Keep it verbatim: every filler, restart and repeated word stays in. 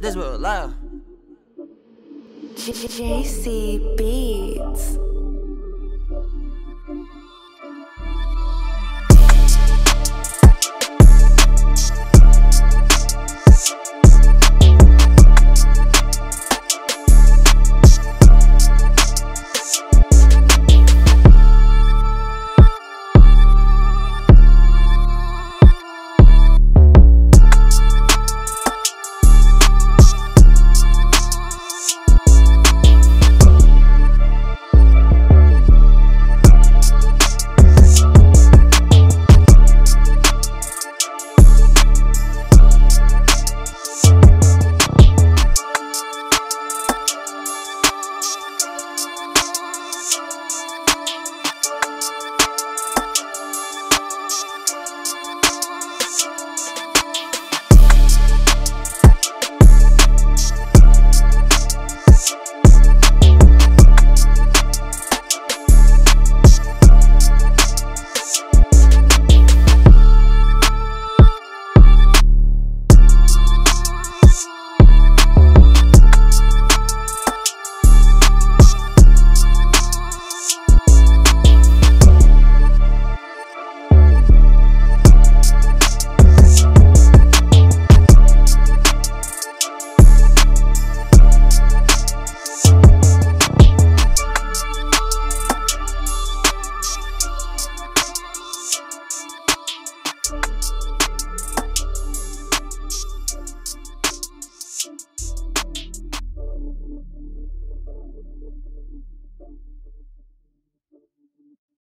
This will love. J C Beats.